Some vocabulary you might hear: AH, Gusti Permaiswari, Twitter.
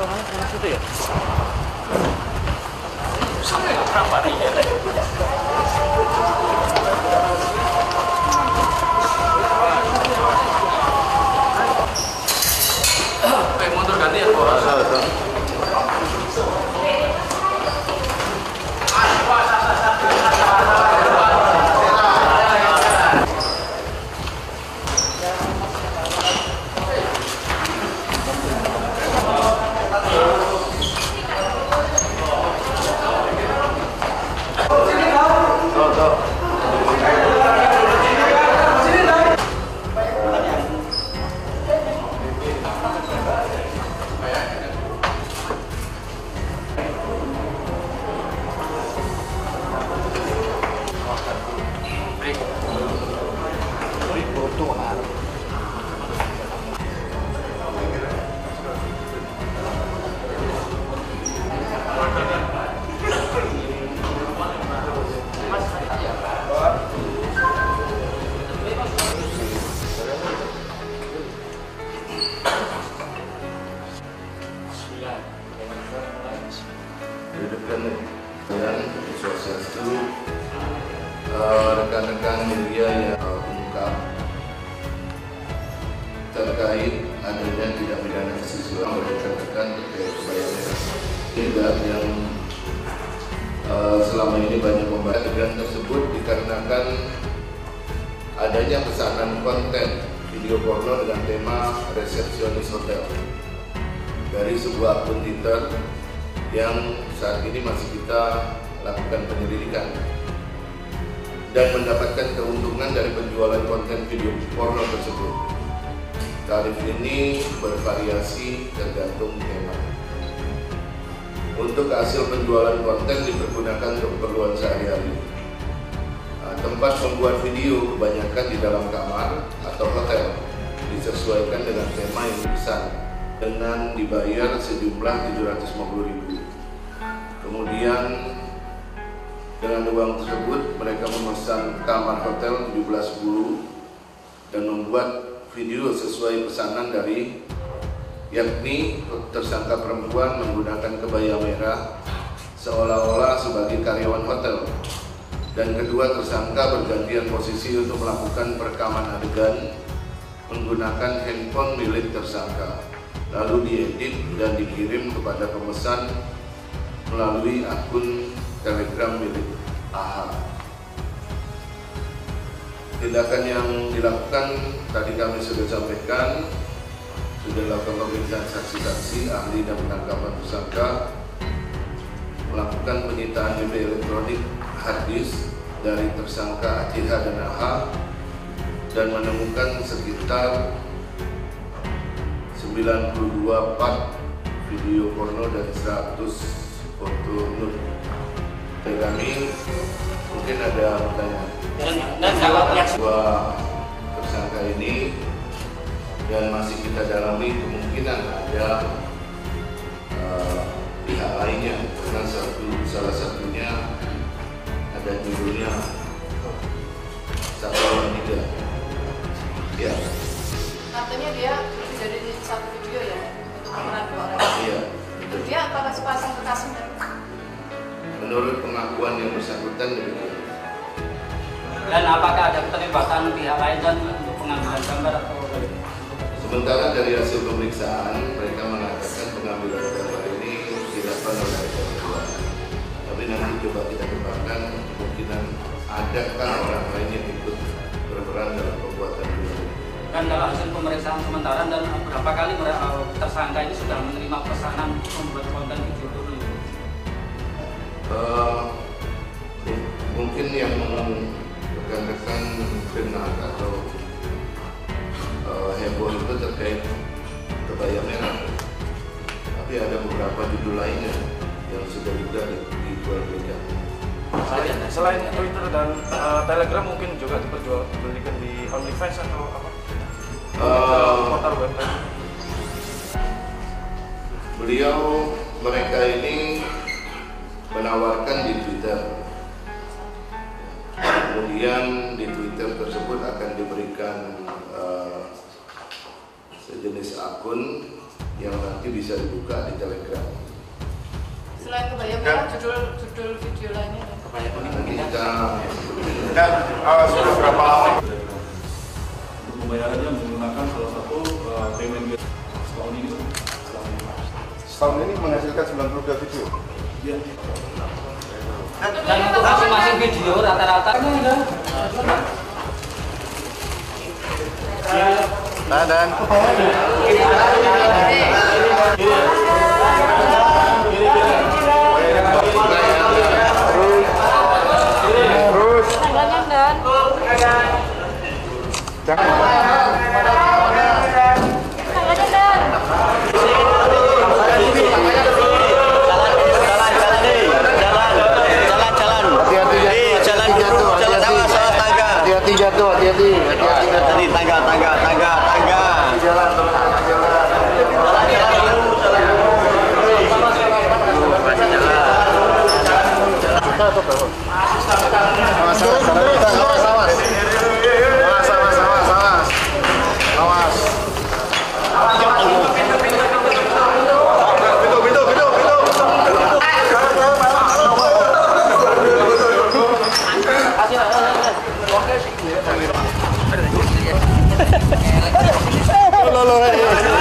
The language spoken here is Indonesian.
namanya anak situ ya? Kayak motor gantian kok. Rekan-rekan media yang mengungkap terkait adanya tidak pidana kesesuaian oleh rekan-rekan terkait pembayaran tidak yang selama ini banyak membahas adegan tersebut dikarenakan adanya pesanan konten video porno dengan tema resepsionis hotel dari sebuah akun Twitter yang saat ini masih kita lakukan penyelidikan dan mendapatkan keuntungan dari penjualan konten video porno tersebut. Tarif ini bervariasi tergantung tema. Untuk hasil penjualan konten dipergunakan untuk keperluan sehari-hari. Tempat membuat video kebanyakan di dalam kamar atau hotel, disesuaikan dengan tema yang dipesan dengan dibayar sejumlah Rp750.000. Kemudian dengan uang tersebut mereka memesan kamar hotel 1710 dan membuat video sesuai pesanan dari yakni tersangka perempuan menggunakan kebaya merah seolah-olah sebagai karyawan hotel dan kedua tersangka bergantian posisi untuk melakukan perekaman adegan menggunakan handphone milik tersangka lalu diedit dan dikirim kepada pemesan melalui akun Telegram milik AH. Tindakan yang dilakukan tadi kami sudah sampaikan, sudah dilakukan pemeriksaan saksi-saksi, ahli dan penangkapan tersangka, melakukan penyitaan media elektronik hard disk dari tersangka ACH dan AH dan menemukan sekitar 92 part video porno dan 100 foto nur. Kami mungkin ada pertanyaan. Dan dua tersangka ini dan masih kita dalami kemungkinan ada pihak lainnya karena salah satunya ada judulnya satu orang tiga. Ya. Katanya dia sudah di satu video ya untuk pemeran dua orang. Iya. Dia apakah sepasang kertas? Menurut pengakuan yang bersangkutan demikian. Dan apakah ada keterlibatan pihak lain dan untuk pengambilan gambar atau? Sementara dari hasil pemeriksaan mereka mengatakan pengambilan gambar ini dilakukan oleh pihak. Tapi nanti coba kita kembangkan kemungkinan adakah orang lain yang ikut berperan dalam pembuatan video. Dan dalam hasil pemeriksaan sementara dan berapa kali tersangka ini sudah menerima pesanan membuat konten video dulu? Mungkin yang rekan-rekan benar atau heboh itu terkait kebaya merah. Tapi ada beberapa judul lainnya yang sudah juga diperjualbelikan. Selain Twitter dan Telegram mungkin juga diperjualbelikan di OnlyFans atau apa? Mereka ini menawarkan di Twitter. Kemudian di Twitter tersebut akan diberikan sejenis akun yang nanti bisa dibuka di Telegram. Selain kebaya merah, judul video lainnya kebaya kuning mungkin sudah berapa lama? Untuk pembayarannya menggunakan salah satu payment setahun ini. Setahun ini menghasilkan 92 video. Iya. Dan untuk masing-masing video rata-rata dan terus Awas.